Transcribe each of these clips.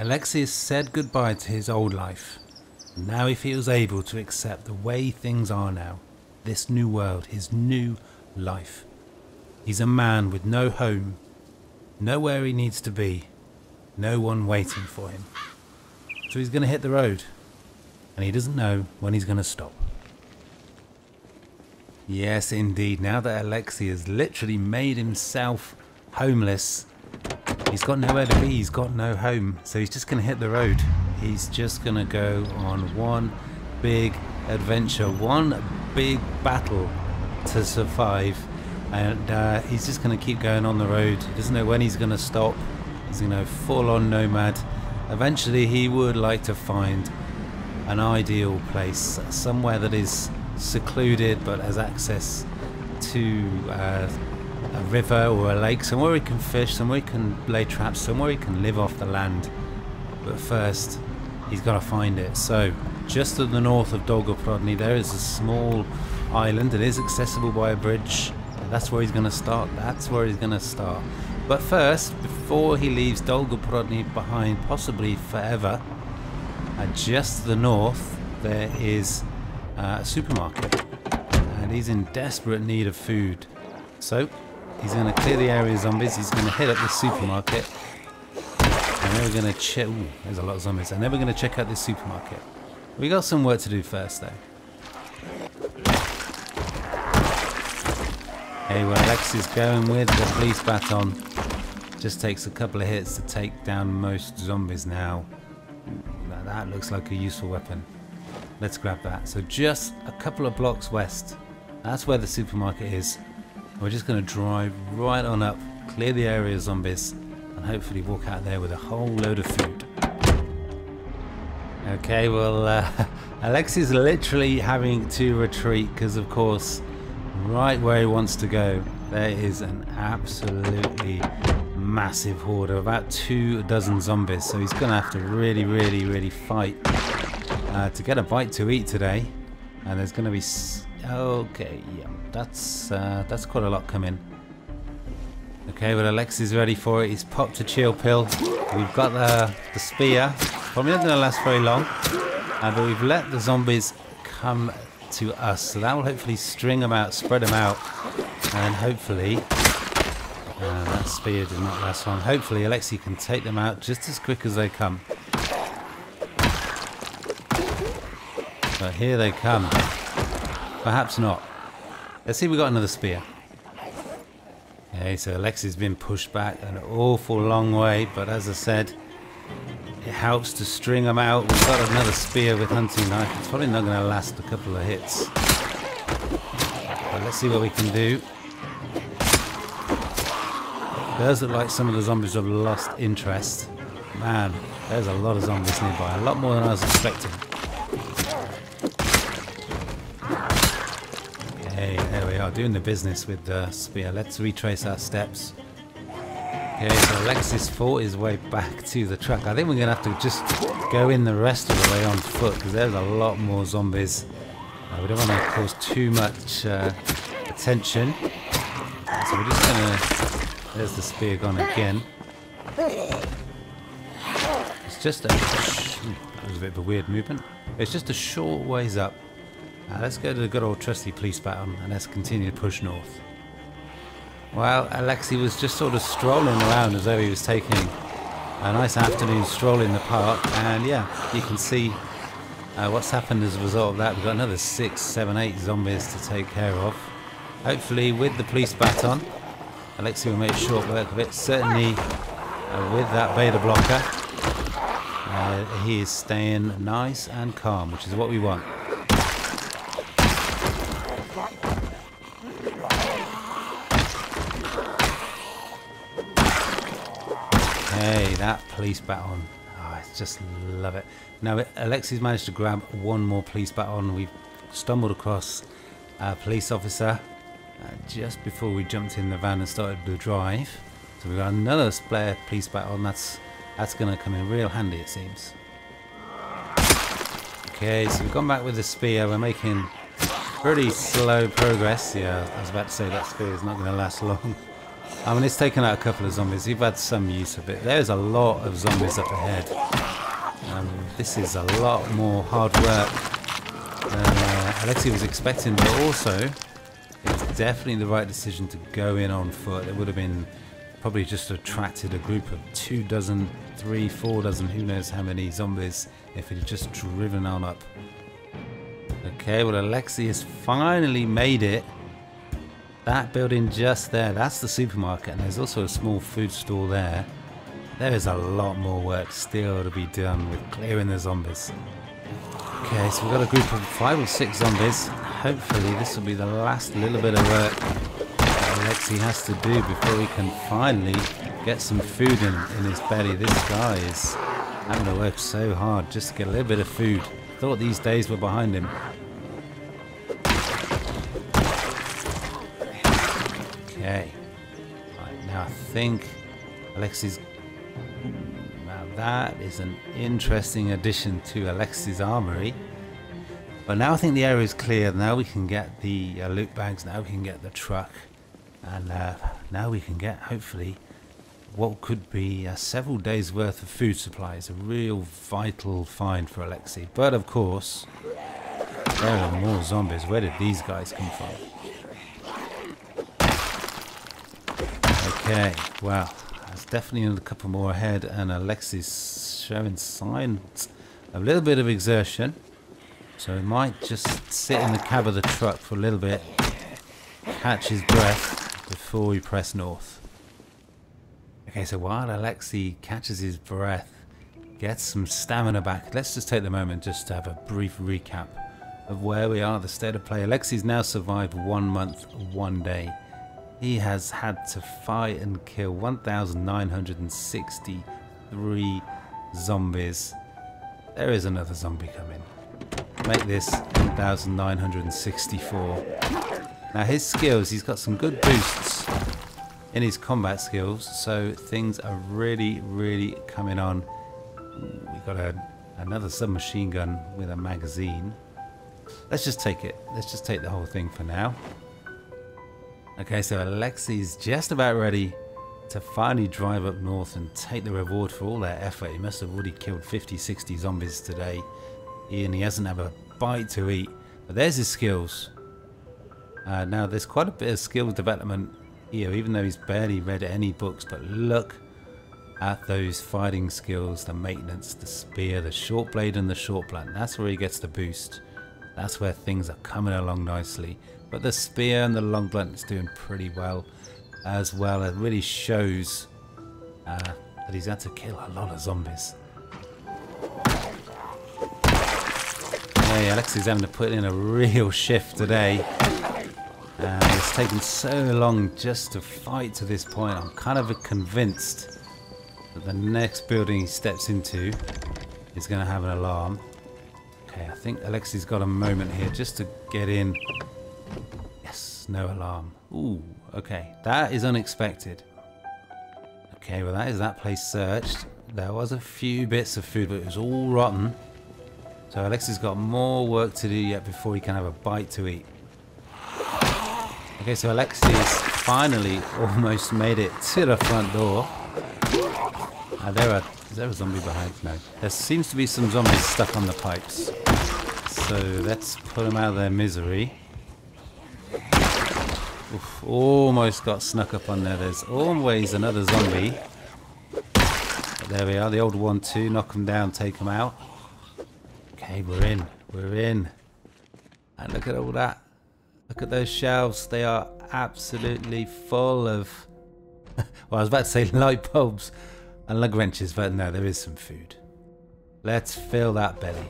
Alexei said goodbye to his old life. Now he feels able to accept the way things are now, this new world, his new life. He's a man with no home, nowhere he needs to be, no one waiting for him. So he's going to hit the road, and he doesn't know when he's going to stop. Yes, indeed, now that Alexei has literally made himself homeless, he's got nowhere to be, he's got no home, so he's just going to hit the road. He's just going to go on one big adventure, one big battle to survive, and he's just going to keep going on the road. He doesn't know when he's going to stop, he's going to full on nomad. Eventually he would like to find an ideal place, somewhere that is secluded but has access to a river or a lake, somewhere he can fish, somewhere he can lay traps, somewhere he can live off the land. But first he's got to find it. So just to the north of Dolgoprudny there is a small island. It is accessible by a bridge. That's where he's going to start. That's where he's going to start. But first, before he leaves Dolgoprudny behind, possibly forever, just to the north there is a supermarket, and he's in desperate need of food. So he's going to clear the area of zombies, he's going to hit up the supermarket, and then we're going to check... Ooh, there's a lot of zombies. And then we're going to check out this supermarket. We got some work to do first though. Hey, well, Alexei's going with the police baton. Just takes a couple of hits to take down most zombies now. Ooh, that looks like a useful weapon. Let's grab that. So just a couple of blocks west, that's where the supermarket is. We're just going to drive right on up, clear the area of zombies, and hopefully walk out there with a whole load of food. Okay, well, Alexei's literally having to retreat because, of course, right where he wants to go there is an absolutely massive horde of about 2 dozen zombies, so he's gonna have to really fight to get a bite to eat today. And there's gonna be okay, yeah, that's quite a lot coming. Okay, well, Alexei's ready for it. He's popped a chill pill. We've got the spear, probably not gonna last very long, but we've let the zombies come to us, so that will hopefully string them out, spread them out, and hopefully that spear did not last long. Hopefully Alexei can take them out just as quick as they come. But here they come. Perhaps not. Let's see if we got another spear. Okay, so Alexei's been pushed back an awful long way, but as I said, it helps to string them out. We've got another spear with hunting knife. It's probably not going to last a couple of hits. But let's see what we can do. Those look like some of the zombies have lost interest. Man, there's a lot of zombies nearby. A lot more than I was expecting. Hey, there we are, doing the business with the spear. Let's retrace our steps. Okay, so Alexei's fought his way back to the truck. I think we're going to have to just go in the rest of the way on foot because there's a lot more zombies. We don't want to cause too much attention. So we're just going to... There's the spear gone again. It's just a... That was a bit of a weird movement. It's just a short ways up. Let's go to the good old trusty police baton and let's continue to push north. Well, Alexei was just sort of strolling around as though he was taking a nice afternoon stroll in the park, and yeah, you can see what's happened as a result of that. We've got another 6, 7, 8 zombies to take care of. Hopefully with the police baton, Alexei will make short work of it. Certainly with that beta blocker, he is staying nice and calm, which is what we want. Hey, that police baton. Oh, I just love it. Now, Alexei's managed to grab one more police baton. We've stumbled across a police officer just before we jumped in the van and started the drive. So we've got another spare police baton. That's going to come in real handy, it seems. Okay, so we've gone back with the spear. We're making pretty slow progress. Yeah, I was about to say that spear is not going to last long. I mean, it's taken out a couple of zombies. You've had some use of it. There's a lot of zombies up ahead. This is a lot more hard work than Alexei was expecting, but also it's definitely the right decision to go in on foot. It would have been probably just attracted a group of 24 3, 4 dozen, who knows how many zombies if he'd just driven on up. Okay, well, Alexei has finally made it. That building just there, that's the supermarket, and there's also a small food store there. There is a lot more work still to be done with clearing the zombies. Okay, so we've got a group of 5 or 6 zombies. Hopefully this will be the last little bit of work that Alexei has to do before he can finally get some food in his belly. This guy is having to work so hard just to get a little bit of food. Thought these days were behind him. Okay. Right, now I think Alexei's... Now that is an interesting addition to Alexei's armory. But now I think the area is clear. Now we can get the loot bags. Now we can get the truck. And now we can get, hopefully, what could be several days worth of food supplies. A real vital find for Alexei. But of course, there are more zombies. Where did these guys come from? Okay, well, there's definitely a couple more ahead, and Alexei's showing signs of a little bit of exertion. So he might just sit in the cab of the truck for a little bit, catch his breath before we press north. Okay, so while Alexei catches his breath, gets some stamina back, let's just take the moment just to have a brief recap of where we are, the state of play. Alexei's now survived 1 month, 1 day. He has had to fight and kill 1,963 zombies. There is another zombie coming. Make this 1,964. Now his skills, he's got some good boosts in his combat skills, so things are really coming on. We've got another submachine gun with a magazine. Let's just take it. Let's just take the whole thing for now. Okay, so Alexei's just about ready to finally drive up north and take the reward for all that effort. He must have already killed 50-60 zombies today, and he hasn't had a bite to eat. But there's his skills. Now there's quite a bit of skill development here, even though he's barely read any books, but look at those fighting skills, the maintenance, the spear, the short blade and the short blunt. That's where he gets the boost. That's where things are coming along nicely. But the spear and the long blunt is doing pretty well as well. It really shows that he's had to kill a lot of zombies. Hey, Alexei's having to put in a real shift today. It's taken so long just to fight to this point. I'm kind of convinced that the next building he steps into is going to have an alarm. Okay, I think Alexei's got a moment here just to get in. Yes, no alarm. Ooh, okay. That is unexpected. Okay, well, that is that place searched. There was a few bits of food, but it was all rotten. So Alexei's got more work to do yet before he can have a bite to eat. Okay, so Alexei's finally almost made it to the front door. Is there a zombie behind? No. There seems to be some zombies stuck on the pipes. So let's put them out of their misery. Oof, almost got snuck up on there. There's always another zombie. But there we are, the old 1-2. Knock them down, take them out. Okay, we're in. We're in. And look at all that. Look at those shelves, they are absolutely full of, well, I was about to say light bulbs and lug wrenches, but no, there is some food. Let's fill that belly.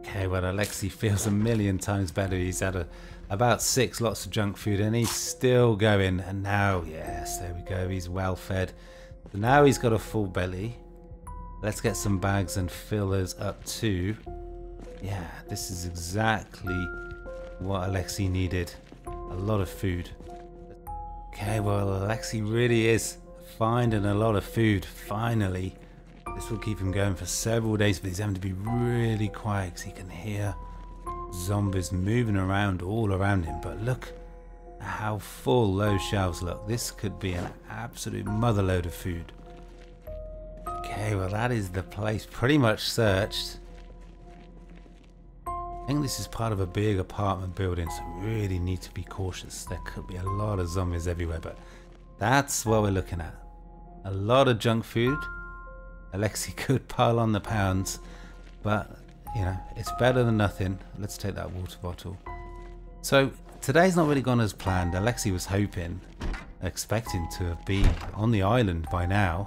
Okay, well, Alexei feels a million times better. He's had about 6 lots of junk food and he's still going. And now, yes, there we go, he's well fed. Now he's got a full belly. Let's get some bags and fill those up too. Yeah, this is exactly what Alexei needed. A lot of food. Okay, well, Alexei really is finding a lot of food, finally. This will keep him going for several days, but he's having to be really quiet because he can hear zombies moving around all around him. But look how full those shelves look. This could be an absolute motherload of food. Okay, well that is the place pretty much searched. I think this is part of a big apartment building, so we really need to be cautious. There could be a lot of zombies everywhere, but that's what we're looking at. A lot of junk food. Alexei could pile on the pounds, but you know, it's better than nothing. Let's take that water bottle. So today's not really gone as planned. Alexei was hoping, expecting to be on the island by now,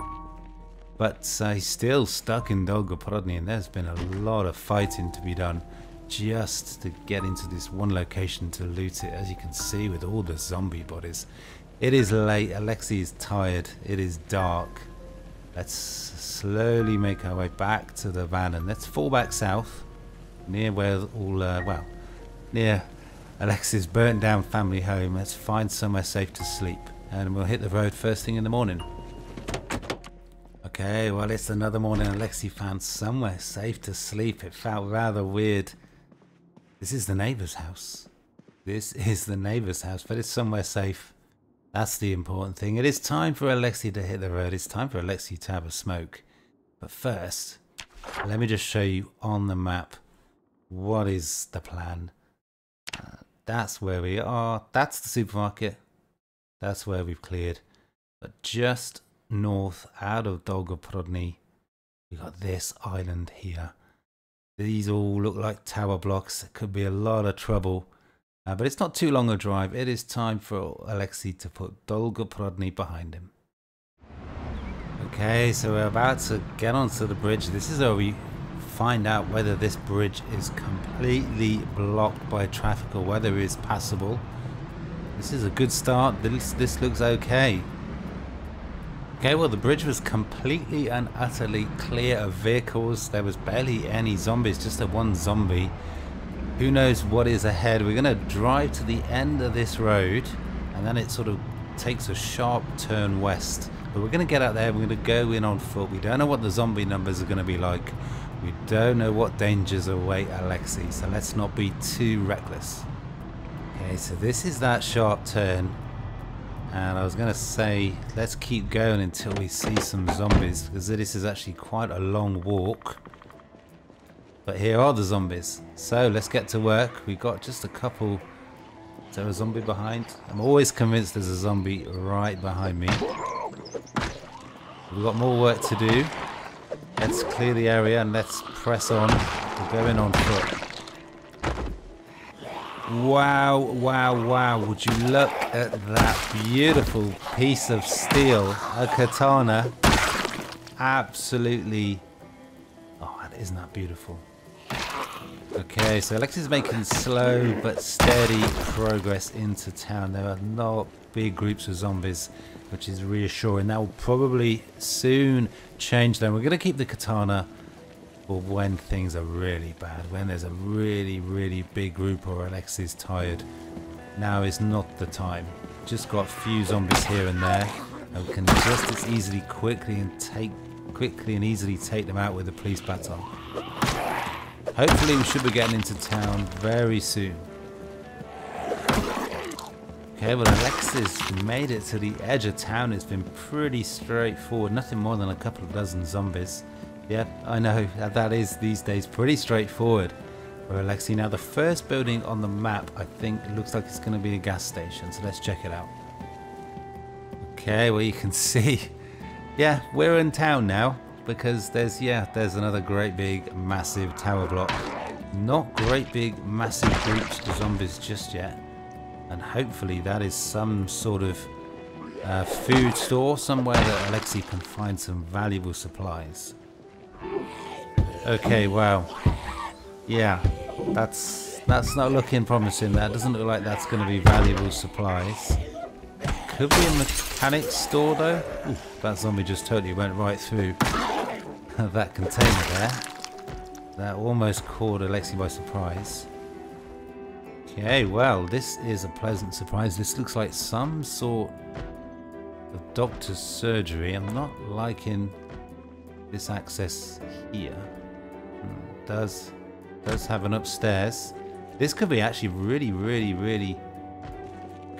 but he's still stuck in Dolgoprudny, and there's been a lot of fighting to be done just to get into this one location to loot it, as you can see with all the zombie bodies. It is late, Alexei is tired, it is dark. Let's slowly make our way back to the van, and let's fall back south near where all, well, near Alexei's burnt down family home. Let's find somewhere safe to sleep, and we'll hit the road first thing in the morning. Okay, well it's another morning. Alexei found somewhere safe to sleep. It felt rather weird. This is the neighbor's house. This is the neighbor's house, but it's somewhere safe. That's the important thing. It is time for Alexei to hit the road. It's time for Alexei to have a smoke. But first, let me just show you on the map what is the plan. That's where we are. That's the supermarket. That's where we've cleared. But just north out of Dolgoprudny, we got this island here. These all look like tower blocks. It could be a lot of trouble. But it's not too long a drive. It is time for Alexei to put Dolgoprudny behind him. Okay, so we're about to get onto the bridge. This is where we find out whether this bridge is completely blocked by traffic or whether it is passable. This is a good start. This looks okay. Okay, well the bridge was completely and utterly clear of vehicles. There was barely any zombies, just the one zombie. Who knows what is ahead? We're going to drive to the end of this road, and then it sort of takes a sharp turn west. But we're going to get out there, we're going to go in on foot. We don't know what the zombie numbers are going to be like. We don't know what dangers await Alexei, so let's not be too reckless. Okay, so this is that sharp turn, and I was going to say let's keep going until we see some zombies, because this is actually quite a long walk. But here are the zombies, so let's get to work. We've got just a couple. Is there a zombie behind? I'm always convinced there's a zombie right behind me. We've got more work to do. Let's clear the area and let's press on. We're going on foot. Wow, wow, wow. Would you look at that beautiful piece of steel, a katana. Absolutely. Oh, isn't that beautiful? Okay, so Alexei's making slow but steady progress into town. There are not big groups of zombies, which is reassuring. That will probably soon change them. We're going to keep the katana for when things are really bad, when there's a really, really big group or Alexei's tired. Now is not the time. Just got a few zombies here and there, and we can just as easily quickly and easily take them out with the police baton. Hopefully we should be getting into town very soon. Okay, well Alexei's made it to the edge of town. It's been pretty straightforward, nothing more than a couple of dozen zombies. Yeah, I know, that is these days pretty straightforward for Alexei. Now the first building on the map, I think, looks like it's going to be a gas station, so let's check it out. Okay, well you can see, yeah, we're in town now, because there's another great big massive tower block. Not great big massive groups of zombies just yet, and hopefully that is some sort of food store somewhere that Alexei can find some valuable supplies. Okay, wow, yeah, that's not looking promising. That doesn't look like that's going to be valuable supplies. Could be a mechanic store though. Ooh, that zombie just totally went right through that container there. That almost caught Alexei by surprise. Okay, well this is a pleasant surprise. This looks like some sort of doctor's surgery. I'm not liking this access here. It does have an upstairs. This could be actually really, really, really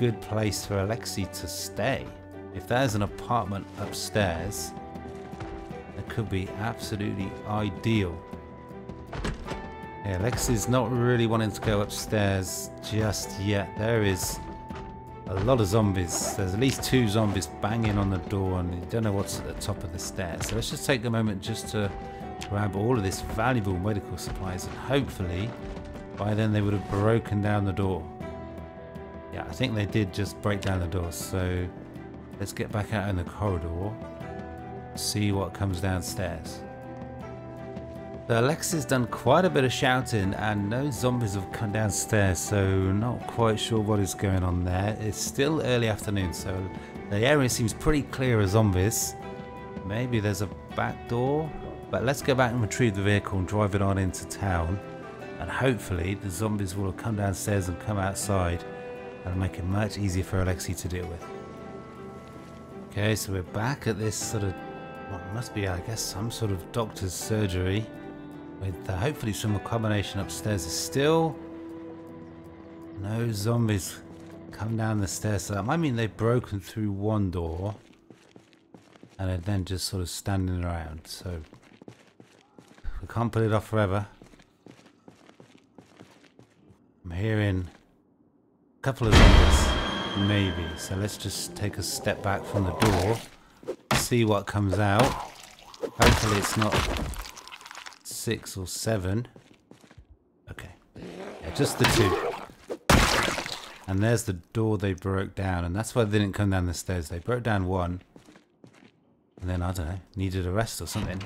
good place for Alexei to stay. If there's an apartment upstairs, that could be absolutely ideal. Yeah, Alexei's not really wanting to go upstairs just yet. There is a lot of zombies. There's at least 2 zombies banging on the door, and you don't know what's at the top of the stairs. So let's just take a moment just to grab all of this valuable medical supplies, and hopefully by then they would have broken down the door. Yeah, I think they did just break down the door, so let's get back out in the corridor, see what comes downstairs. So Alexei's done quite a bit of shouting and no zombies have come downstairs, so not quite sure what is going on there. It's still early afternoon, so the area seems pretty clear of zombies. Maybe there's a back door, but let's go back and retrieve the vehicle and drive it on into town, and hopefully the zombies will have come downstairs and come outside and make it much easier for Alexei to deal with. Okay, so we're back at this sort of what must be, I guess, some sort of doctor's surgery with hopefully some accommodation upstairs. There's still no zombies come down the stairs, so that might mean they've broken through one door and are then just sort of standing around, so we can't put it off forever. I'm hearing a couple of zombies, maybe, so let's just take a step back from the door, see what comes out. Hopefully it's not 6 or 7. Okay, yeah, just the 2. And there's the door they broke down, and that's why they didn't come down the stairs. They broke down 1 and then, I don't know, needed a rest or something.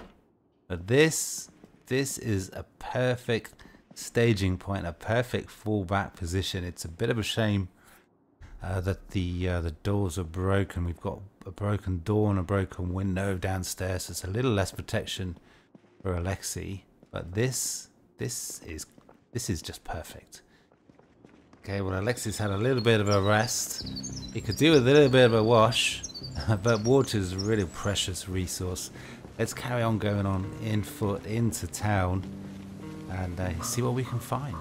But this is a perfect staging point, a perfect fallback position. It's a bit of a shame that the doors are broken. We've got a broken door and a broken window downstairs, so it's a little less protection for Alexei, but this is just perfect. Okay, well, Alexei's had a little bit of a rest. He could do with a little bit of a wash, but water is a really precious resource. Let's carry on going on in foot into town and see what we can find.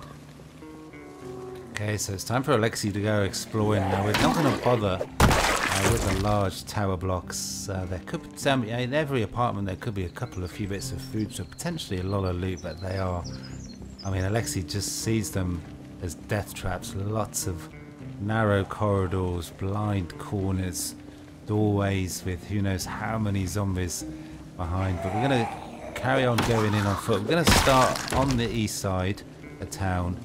Okay, so it's time for Alexei to go exploring. Now, we're not going to bother with the large tower blocks. There could be, in every apartment there could be a few bits of food, so potentially a lot of loot, but they are, I mean, Alexei just sees them as death traps. Lots of narrow corridors, blind corners, doorways with who knows how many zombies behind. But we're going to carry on going in on foot. We're going to start on the east side of town,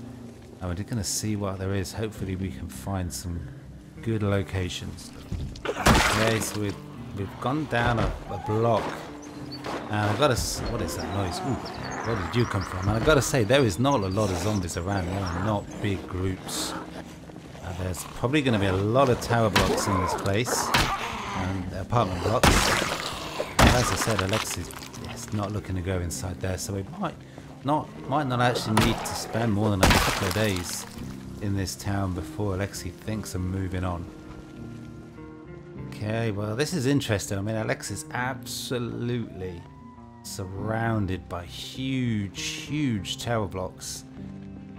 and we're just going to see what there is. Hopefully we can find some good locations. Okay, so we've gone down a block, and I've got to, what is that noise? Ooh, where did you come from? And I've got to say, there is not a lot of zombies around. There are not big groups. There's probably going to be a lot of tower blocks in this place, and apartment blocks. And as I said, Alexei's not looking to go inside there, so we might not actually need to spend more than a couple of days in this town before Alexei thinks of moving on. Okay, well, this is interesting. I mean, Alexei's absolutely surrounded by huge tower blocks,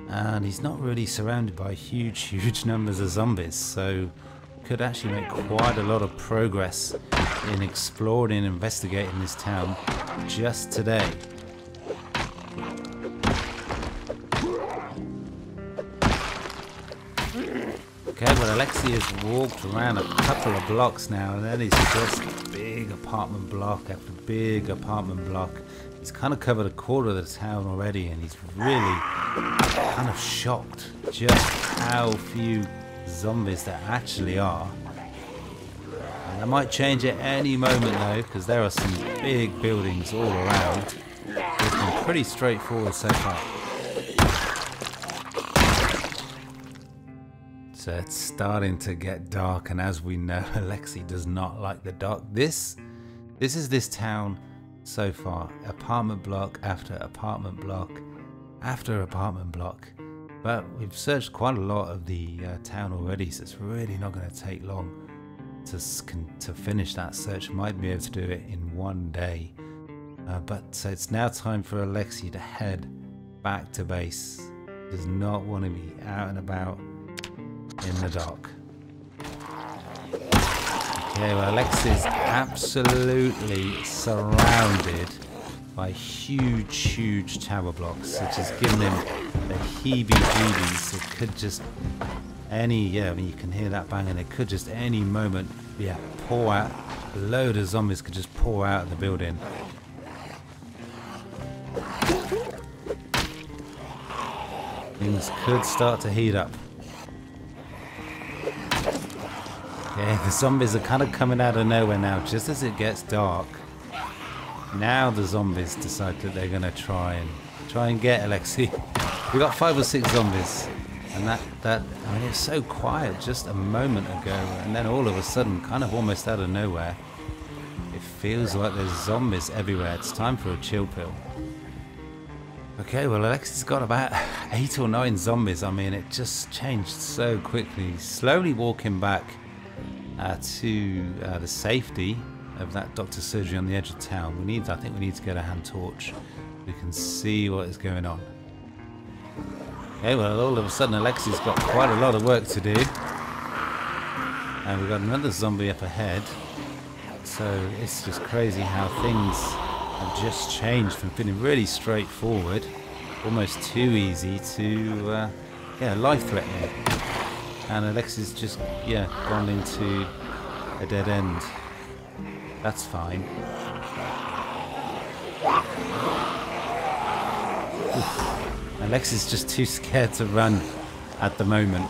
and he's not really surrounded by huge numbers of zombies, so could actually make quite a lot of progress in exploring and investigating this town just today. Okay, well, Alexei has walked around a couple of blocks now, and then he's just big apartment block after big apartment block. He's kind of covered a quarter of the town already, and he's really kind of shocked just how few zombies there actually are. And that might change at any moment, though, because there are some big buildings all around. It's been pretty straightforward so far. So it's starting to get dark, and as we know, Alexei does not like the dark. This is this town so far. Apartment block after apartment block after apartment block. But we've searched quite a lot of the town already, so it's really not going to take long to finish that search. Might be able to do it in one day. But so it's now time for Alexei to head back to base. Does not want to be out and about in the dark. Okay, well, Alexei's absolutely surrounded by huge, huge tower blocks, which has given him the heebie-jeebies. It could just any, yeah, I mean, you can hear that banging. It could just any moment, yeah, pour out. A load of zombies could just pour out of the building. Things could start to heat up. Yeah, the zombies are kind of coming out of nowhere now, just as it gets dark. Now the zombies decide that they're going to try and get Alexei. We got 5 or 6 zombies. And that, I mean, it's so quiet just a moment ago, and then all of a sudden, kind of almost out of nowhere, it feels like there's zombies everywhere. It's time for a chill pill. Okay, well, Alexei's got about 8 or 9 zombies. I mean, it just changed so quickly. Slowly walking back to the safety of that doctor's surgery on the edge of town. I think we need to get a hand torch. We can see what is going on. Okay, well, all of a sudden Alexei's got quite a lot of work to do. And we've got another zombie up ahead. So it's just crazy how things have just changed from feeling really straightforward, almost too easy, to, yeah, life-threatening. And Alexei's just, yeah, gone into a dead end. That's fine. Oof. Alexei's just too scared to run at the moment.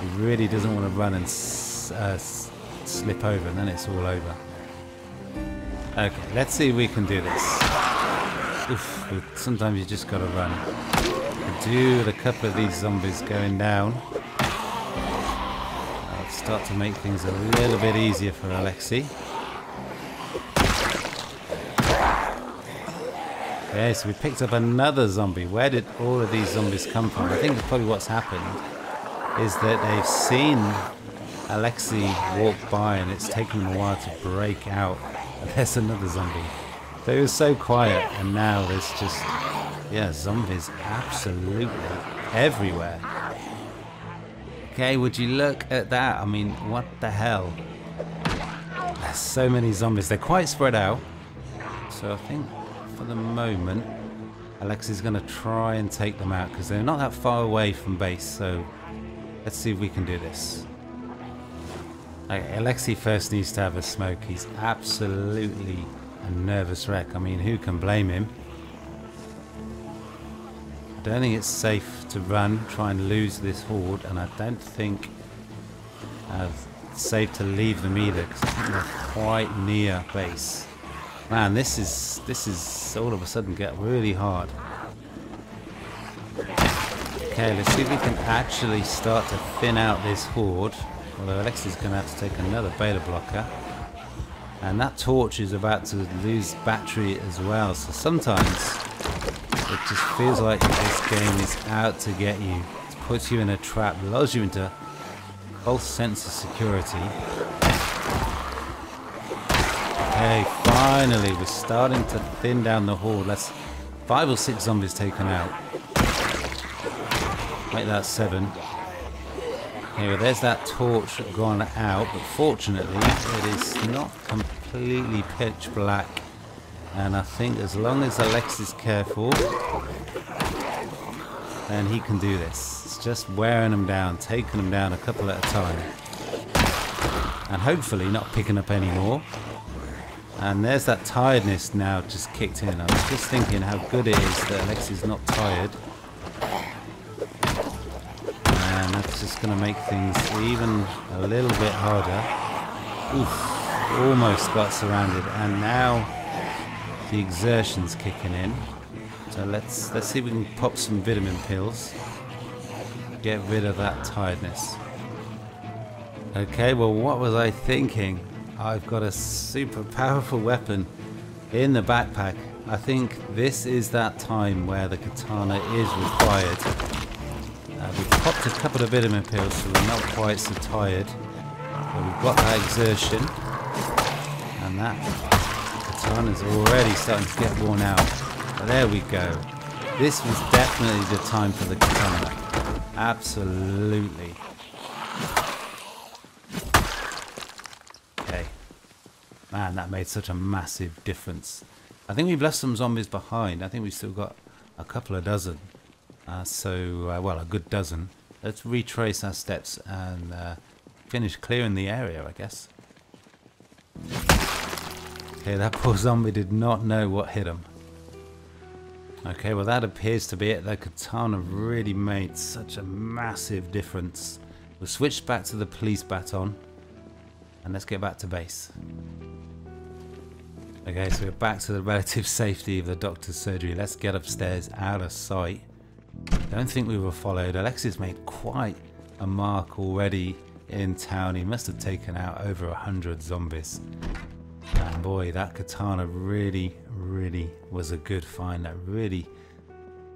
He really doesn't want to run and slip over, and then it's all over. Okay, let's see if we can do this. Oof, sometimes you just got to run. I do with a couple of these zombies going down. I'll start to make things a little bit easier for Alexei. Okay, so we picked up another zombie. Where did all of these zombies come from? I think probably what's happened is that they've seen Alexei walk by and it's taken them a while to break out. And there's another zombie. They were so quiet, and now there's just, yeah, zombies absolutely everywhere. Okay, would you look at that? I mean, what the hell? There's so many zombies. They're quite spread out. So I think for the moment, Alexei's going to try and take them out because they're not that far away from base, so let's see if we can do this. Okay, Alexei first needs to have a smoke. He's absolutely a nervous wreck. I mean, who can blame him? I don't think it's safe to run, try and lose this horde, and I don't think it's safe to leave them either because I think they're quite near base. Man, this is all of a sudden get really hard. Okay, let's see if we can actually start to thin out this horde. Although Alexei's going to have to take another beta blocker. And that torch is about to lose battery as well. So sometimes it just feels like this game is out to get you. It puts you in a trap, lulls you into a false sense of security. Okay, finally, we're starting to thin down the horde. That's 5 or 6 zombies taken out. Make that 7. Okay, well, there's that torch gone out, but fortunately, it is not completely pitch black. And I think as long as Alexei's careful, then he can do this. It's just wearing them down, taking them down a couple at a time. And hopefully not picking up any more. And there's that tiredness now just kicked in. I was just thinking how good it is that Alexei's not tired. And that's just going to make things even a little bit harder. Oof, almost got surrounded. And now the exertion's kicking in. So let's see if we can pop some vitamin pills. Get rid of that tiredness. Okay, well, what was I thinking? I've got a super powerful weapon in the backpack. I think this is that time where the katana is required. We've popped a couple of vitamin pills so we're not quite so tired. But we've got that exertion. And that katana's already starting to get worn out. But there we go. This was definitely the time for the katana. Absolutely. Man, that made such a massive difference. I think we've left some zombies behind. I think we've still got a couple of dozen. Well, a good dozen. Let's retrace our steps and finish clearing the area, I guess. Okay, that poor zombie did not know what hit him. Okay, well that appears to be it. That katana really made such a massive difference. We'll switch back to the police baton and let's get back to base. Okay, so we're back to the relative safety of the doctor's surgery. Let's get upstairs out of sight. Don't think we were followed. Alexei's made quite a mark already in town. He must have taken out over 100 zombies. And boy, that katana really was a good find. That really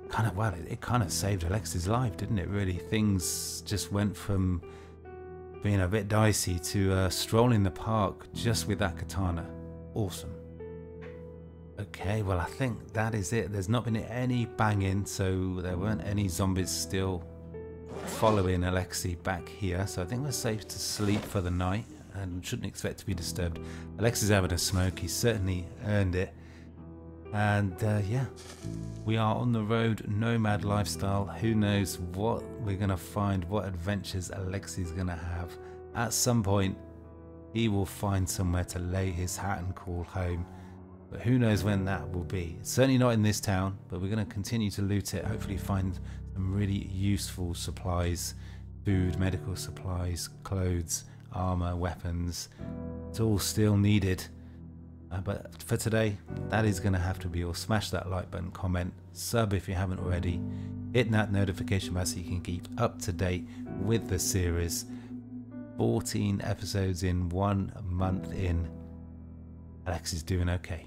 kind of, well, it kind of saved Alexei's life, didn't it, really? Things just went from being a bit dicey to strolling the park just with that katana. Awesome. Okay, well I think that is it. There's not been any banging, so there weren't any zombies still following Alexei back here, so I think we're safe to sleep for the night and shouldn't expect to be disturbed. Alexei's having a smoke, he certainly earned it. And yeah, we are on the road, nomad lifestyle. Who knows what we're going to find, what adventures Alexei's going to have. At some point, he will find somewhere to lay his hat and call home. But who knows when that will be. Certainly not in this town, but we're going to continue to loot it, hopefully find some really useful supplies, food, medical supplies, clothes, armor, weapons. It's all still needed. But for today, that is going to have to be all. Smash that like button, comment, sub if you haven't already, hit that notification bell so you can keep up to date with the series. 14 episodes in, 1 month in. Alexei's doing okay.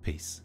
Peace.